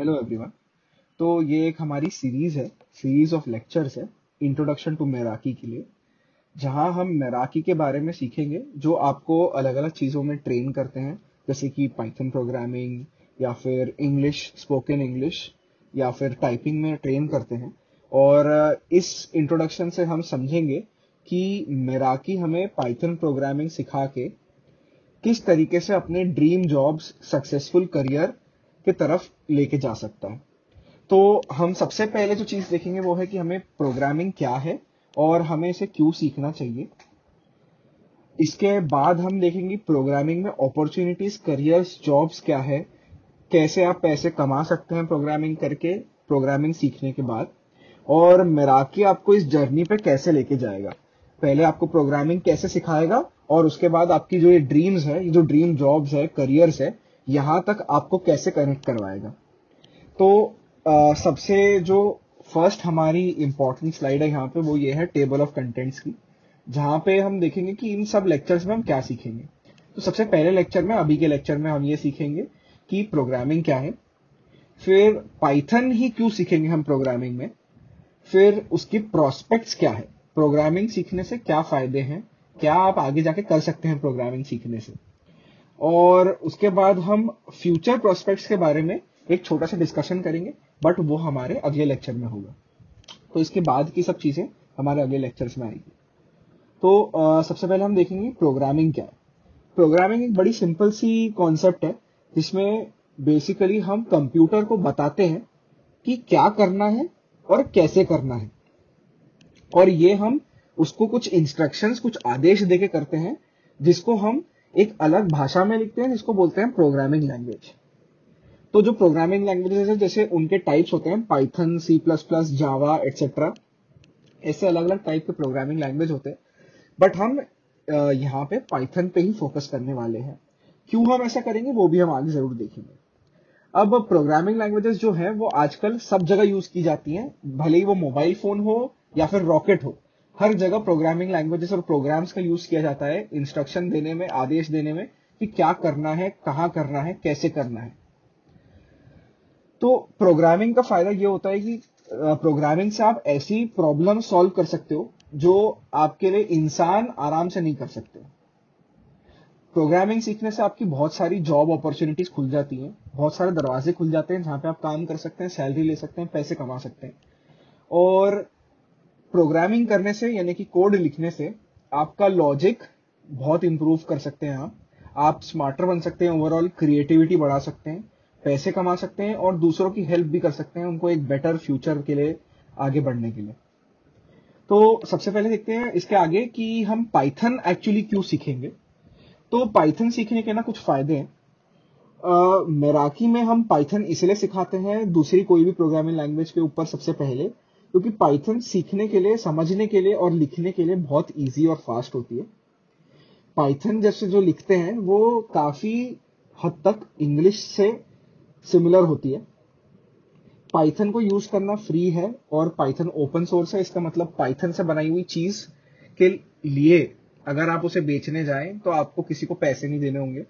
Hello everyone. तो ये एक हमारी सीरीज है, सीरीज ऑफ लेक्चर्स है इंट्रोडक्शन टू मेराकी के लिए, जहां हम मेराकी के बारे में सीखेंगे जो आपको अलग अलग चीज़ों में ट्रेन करते हैं, जैसे कि पाइथन प्रोग्रामिंग या फिर इंग्लिश, स्पोकन इंग्लिश या फिर टाइपिंग में ट्रेन करते हैं। और इस इंट्रोडक्शन से हम समझेंगे कि मेराकी हमें पाइथन प्रोग्रामिंग सिखा के किस तरीके से अपने ड्रीम जॉब्स, सक्सेसफुल करियर की तरफ लेके जा सकता है। तो हम सबसे पहले जो चीज़ देखेंगे वो है कि हमें प्रोग्रामिंग क्या है और हमें इसे क्यों सीखना चाहिए। इसके बाद हम देखेंगे प्रोग्रामिंग में अपॉर्चुनिटीज, करियर्स, जॉब्स क्या है, कैसे आप पैसे कमा सकते हैं प्रोग्रामिंग करके, प्रोग्रामिंग सीखने के बाद, और मेराकी आपको इस जर्नी पे कैसे लेके जाएगा। पहले आपको प्रोग्रामिंग कैसे सिखाएगा और उसके बाद आपकी जो ये ड्रीम्स है, ये जो ड्रीम जॉब्स है, करियर्स है, यहाँ तक आपको कैसे कनेक्ट करवाएगा। तो सबसे जो फर्स्ट हमारी इम्पोर्टेंट स्लाइड है यहाँ पे, वो ये है टेबल ऑफ कंटेंट्स की, जहाँ पे हम देखेंगे कि इन सब लेक्चर्स में हम क्या सीखेंगे। तो सबसे पहले लेक्चर में, अभी के लेक्चर में हम ये सीखेंगे कि प्रोग्रामिंग क्या है, फिर पाइथन ही क्यों सीखेंगे हम प्रोग्रामिंग में, फिर उसकी प्रोस्पेक्ट्स क्या है, प्रोग्रामिंग सीखने से क्या फायदे हैं, क्या आप आगे जाके कर सकते हैं प्रोग्रामिंग सीखने से, और उसके बाद हम फ्यूचर प्रोस्पेक्ट्स के बारे में एक छोटा सा डिस्कशन करेंगे, बट वो हमारे अगले लेक्चर में होगा। तो इसके बाद की सब चीजें हमारे अगले लेक्चर्स में आएगी। तो सबसे पहले हम देखेंगे प्रोग्रामिंग क्या है। प्रोग्रामिंग एक बड़ी सिंपल सी कॉन्सेप्ट है जिसमें बेसिकली हम कंप्यूटर को बताते हैं कि क्या करना है और कैसे करना है, और ये हम उसको कुछ इंस्ट्रक्शंस, कुछ आदेश देके करते हैं, जिसको हम एक अलग भाषा में लिखते हैं जिसको बोलते हैं प्रोग्रामिंग लैंग्वेज। तो जो प्रोग्रामिंग लैंग्वेजेस है, जैसे उनके टाइप्स होते हैं पाइथन, C++, जावा एटसेट्रा, ऐसे अलग अलग टाइप के प्रोग्रामिंग लैंग्वेज होते हैं, बट हम यहाँ पे पाइथन पे ही फोकस करने वाले हैं। क्यों हम ऐसा करेंगे वो भी हम आगे जरूर देखेंगे। अब प्रोग्रामिंग लैंग्वेजेस जो है वो आजकल सब जगह यूज की जाती हैं, भले ही वो मोबाइल फोन हो या फिर रॉकेट हो, हर जगह प्रोग्रामिंग लैंग्वेजेस और प्रोग्राम्स का यूज किया जाता है इंस्ट्रक्शन देने में, आदेश देने में कि क्या करना है, कहाँ करना है, कैसे करना है। तो प्रोग्रामिंग का फायदा ये होता है कि प्रोग्रामिंग से आप ऐसी प्रॉब्लम सॉल्व कर सकते हो जो आपके लिए इंसान आराम से नहीं कर सकते। प्रोग्रामिंग सीखने से आपकी बहुत सारी जॉब अपॉर्चुनिटीज खुल जाती हैं, बहुत सारे दरवाजे खुल जाते हैं जहाँ पे आप काम कर सकते हैं, सैलरी ले सकते हैं, पैसे कमा सकते हैं। और प्रोग्रामिंग करने से, यानी कि कोड लिखने से, आपका लॉजिक बहुत इम्प्रूव कर सकते हैं, आप स्मार्टर बन सकते हैं, ओवरऑल क्रिएटिविटी बढ़ा सकते हैं, पैसे कमा सकते हैं और दूसरों की हेल्प भी कर सकते हैं उनको एक बेटर फ्यूचर के लिए आगे बढ़ने के लिए। तो सबसे पहले देखते हैं इसके आगे कि हम पाइथन एक्चुअली क्यों सीखेंगे। तो पाइथन सीखने के ना कुछ फायदे हैं। मेराकी में हम पाइथन इसलिए सिखाते हैं दूसरी कोई भी प्रोग्रामिंग लैंग्वेज के ऊपर सबसे पहले, क्योंकि पाइथन सीखने के लिए, समझने के लिए और लिखने के लिए बहुत इजी और फास्ट होती है। पाइथन जैसे जो लिखते हैं वो काफी हद तक इंग्लिश से सिमिलर होती है। पाइथन को यूज करना फ्री है और पाइथन ओपन सोर्स है, इसका मतलब पाइथन से बनाई हुई चीज के लिए अगर आप उसे बेचने जाएं तो आपको किसी को पैसे नहीं देने होंगे।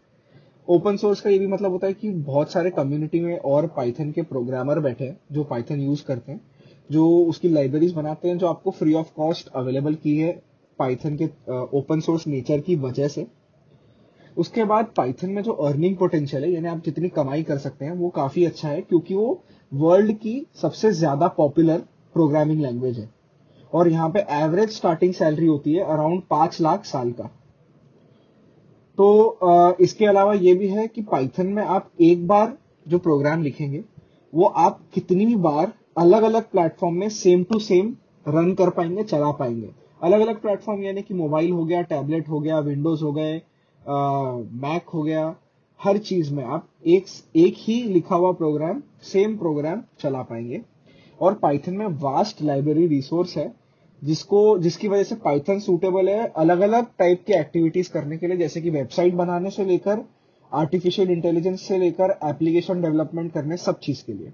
ओपन सोर्स का ये भी मतलब होता है कि बहुत सारे कम्युनिटी में और पाइथन के प्रोग्रामर बैठे हैं जो पाइथन यूज करते हैं, जो उसकी लाइब्रेरीज बनाते हैं, जो आपको फ्री ऑफ कॉस्ट अवेलेबल की है पाइथन के ओपन सोर्स नेचर की वजह से। उसके बाद पाइथन में जो अर्निंग पोटेंशियल है, यानी आप जितनी कमाई कर सकते हैं, वो काफी अच्छा है, क्योंकि वो वर्ल्ड की सबसे ज्यादा पॉपुलर प्रोग्रामिंग लैंग्वेज है और यहाँ पे एवरेज स्टार्टिंग सैलरी होती है अराउंड 5 लाख साल का। तो इसके अलावा ये भी है कि पाइथन में आप एक बार जो प्रोग्राम लिखेंगे वो आप कितनी भी बार अलग अलग प्लेटफॉर्म में सेम टू सेम रन कर पाएंगे, चला पाएंगे। अलग अलग प्लेटफॉर्म यानी कि मोबाइल हो गया, टैबलेट हो गया, विंडोज हो गए, मैक हो गया, हर चीज में आप एक ही लिखा हुआ प्रोग्राम, सेम प्रोग्राम चला पाएंगे। और पाइथन में वास्ट लाइब्रेरी रिसोर्स है जिसकी वजह से पाइथन सूटेबल है अलग अलग टाइप की एक्टिविटीज करने के लिए, जैसे कि वेबसाइट बनाने से लेकर आर्टिफिशियल इंटेलिजेंस से लेकर एप्लीकेशन डेवलपमेंट करने, सब चीज के लिए।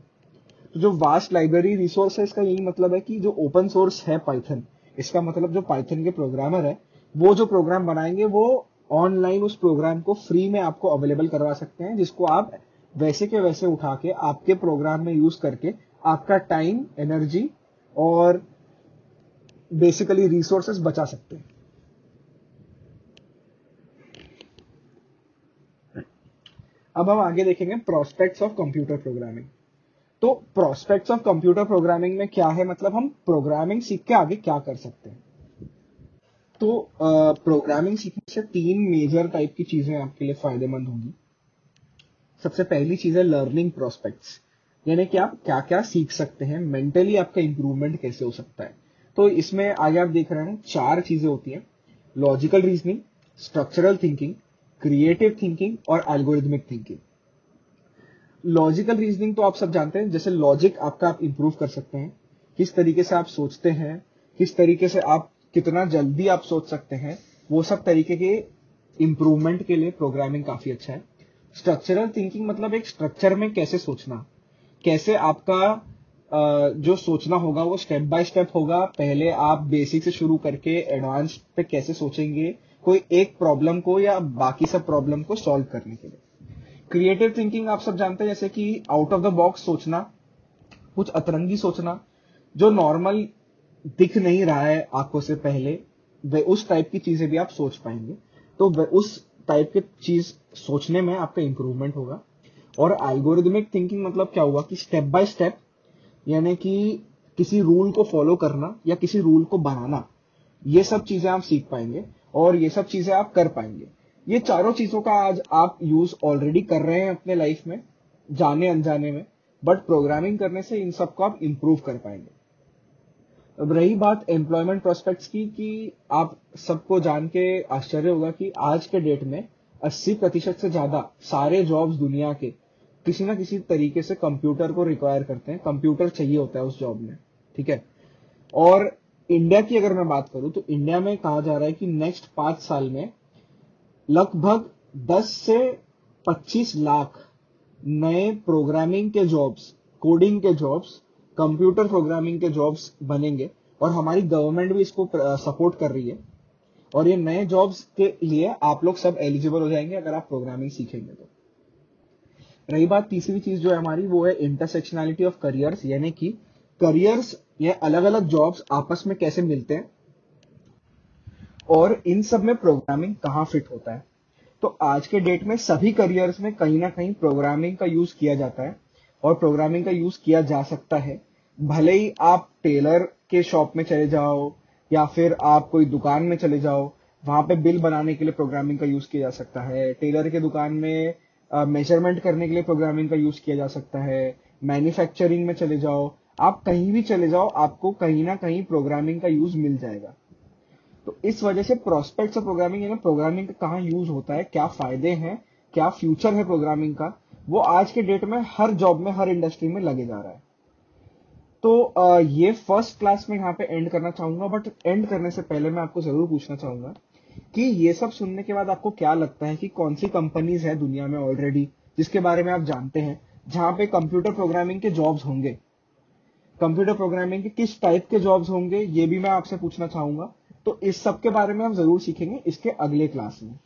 तो जो वास्ट लाइब्रेरी रिसोर्स है, इसका यही मतलब है कि जो ओपन सोर्स है पाइथन, इसका मतलब जो पाइथन के प्रोग्रामर है वो जो प्रोग्राम बनाएंगे वो ऑनलाइन उस प्रोग्राम को फ्री में आपको अवेलेबल करवा सकते हैं, जिसको आप वैसे के वैसे उठा के आपके प्रोग्राम में यूज करके आपका टाइम, एनर्जी और बेसिकली रिसोर्सेस बचा सकते हैं। अब हम आगे देखेंगे प्रोस्पेक्ट्स ऑफ कंप्यूटर प्रोग्रामिंग। तो प्रोस्पेक्ट्स ऑफ कंप्यूटर प्रोग्रामिंग में क्या है, मतलब हम प्रोग्रामिंग सीख के आगे क्या कर सकते हैं। तो प्रोग्रामिंग सीखने से तीन मेजर टाइप की चीजें आपके लिए फायदेमंद होंगी। सबसे पहली चीज है लर्निंग प्रोस्पेक्ट्स, यानी कि आप क्या क्या सीख सकते हैं, मेंटली आपका इंप्रूवमेंट कैसे हो सकता है। तो इसमें आगे आप देख रहे हैं चार चीजें होती हैं, logical reasoning, structural thinking, creative thinking और एल्गोरिथमिक थिंकिंग। लॉजिकल रीजनिंग तो आप सब जानते हैं, जैसे लॉजिक आपका आप इंप्रूव कर सकते हैं, किस तरीके से आप सोचते हैं, किस तरीके से आप कितना जल्दी आप सोच सकते हैं, वो सब तरीके के इंप्रूवमेंट के लिए प्रोग्रामिंग काफी अच्छा है। स्ट्रक्चरल थिंकिंग मतलब एक स्ट्रक्चर में कैसे सोचना, कैसे आपका जो सोचना होगा वो स्टेप बाय स्टेप होगा। पहले आप बेसिक से शुरू करके एडवांस पे कैसे सोचेंगे कोई एक प्रॉब्लम को या बाकी सब प्रॉब्लम को सॉल्व करने के लिए। क्रिएटिव थिंकिंग आप सब जानते हैं, जैसे कि आउट ऑफ द बॉक्स सोचना, कुछ अतरंगी सोचना, जो नॉर्मल दिख नहीं रहा है आंखों से पहले, वे उस टाइप की चीजें भी आप सोच पाएंगे। तो उस टाइप की चीज सोचने में आपका इंप्रूवमेंट होगा। और एल्गोरिथमिक थिंकिंग मतलब क्या हुआ कि स्टेप बाय स्टेप, यानी कि किसी रूल को फॉलो करना या किसी रूल को बनाना, ये सब चीजें आप सीख पाएंगे और ये सब चीजें आप कर पाएंगे। ये चारों चीजों का आज आप यूज ऑलरेडी कर रहे हैं अपने लाइफ में जाने अनजाने में, बट प्रोग्रामिंग करने से इन सबको आप इंप्रूव कर पाएंगे। अब रही बात एम्प्लॉयमेंट प्रोस्पेक्ट्स की, कि आप सबको जान के आश्चर्य होगा कि आज के डेट में 80% से ज्यादा सारे जॉब्स दुनिया के किसी ना किसी तरीके से कंप्यूटर को रिक्वायर करते हैं, कंप्यूटर चाहिए होता है उस जॉब में, ठीक है। और इंडिया की अगर मैं बात करूं तो इंडिया में कहा जा रहा है कि नेक्स्ट 5 साल में लगभग 10 से 25 लाख नए प्रोग्रामिंग के जॉब्स, कोडिंग के जॉब्स, कंप्यूटर प्रोग्रामिंग के जॉब्स बनेंगे और हमारी गवर्नमेंट भी इसको सपोर्ट कर रही है। और ये नए जॉब्स के लिए आप लोग सब एलिजिबल हो जाएंगे अगर आप प्रोग्रामिंग सीखेंगे तो। रही बात तीसरी चीज जो है हमारी, वो है इंटरसेक्शनैलिटी ऑफ करियर्स, यानी कि करियर्स ये अलग अलग जॉब्स आपस में कैसे मिलते हैं और इन सब में प्रोग्रामिंग कहाँ फिट होता है। तो आज के डेट में सभी करियर्स में कहीं ना कहीं प्रोग्रामिंग का यूज किया जाता है और प्रोग्रामिंग का यूज किया जा सकता है। भले ही आप टेलर के शॉप में चले जाओ या फिर आप कोई दुकान में चले जाओ, वहां पे बिल बनाने के लिए प्रोग्रामिंग का यूज किया जा सकता है। टेलर के दुकान में मेजरमेंट करने के लिए प्रोग्रामिंग का यूज किया जा सकता है। मैन्युफैक्चरिंग में चले जाओ, आप कहीं भी चले जाओ, आपको कहीं ना कहीं प्रोग्रामिंग का यूज मिल जाएगा। तो इस वजह से प्रोस्पेक्ट्स ऑफ प्रोग्रामिंग, यानी प्रोग्रामिंग का कहाँ यूज होता है, क्या फायदे हैं, क्या फ्यूचर है प्रोग्रामिंग का, वो आज के डेट में हर जॉब में, हर इंडस्ट्री में लगे जा रहा है। तो ये फर्स्ट क्लास में यहाँ पे एंड करना चाहूंगा, बट एंड करने से पहले मैं आपको जरूर पूछना चाहूंगा कि ये सब सुनने के बाद आपको क्या लगता है कि कौन सी कंपनीज है दुनिया में ऑलरेडी जिसके बारे में आप जानते हैं जहां पे कंप्यूटर प्रोग्रामिंग के जॉब्स होंगे, कंप्यूटर प्रोग्रामिंग के किस टाइप के जॉब्स होंगे, ये भी मैं आपसे पूछना चाहूंगा। तो इस सब के बारे में हम जरूर सीखेंगे इसके अगले क्लास में।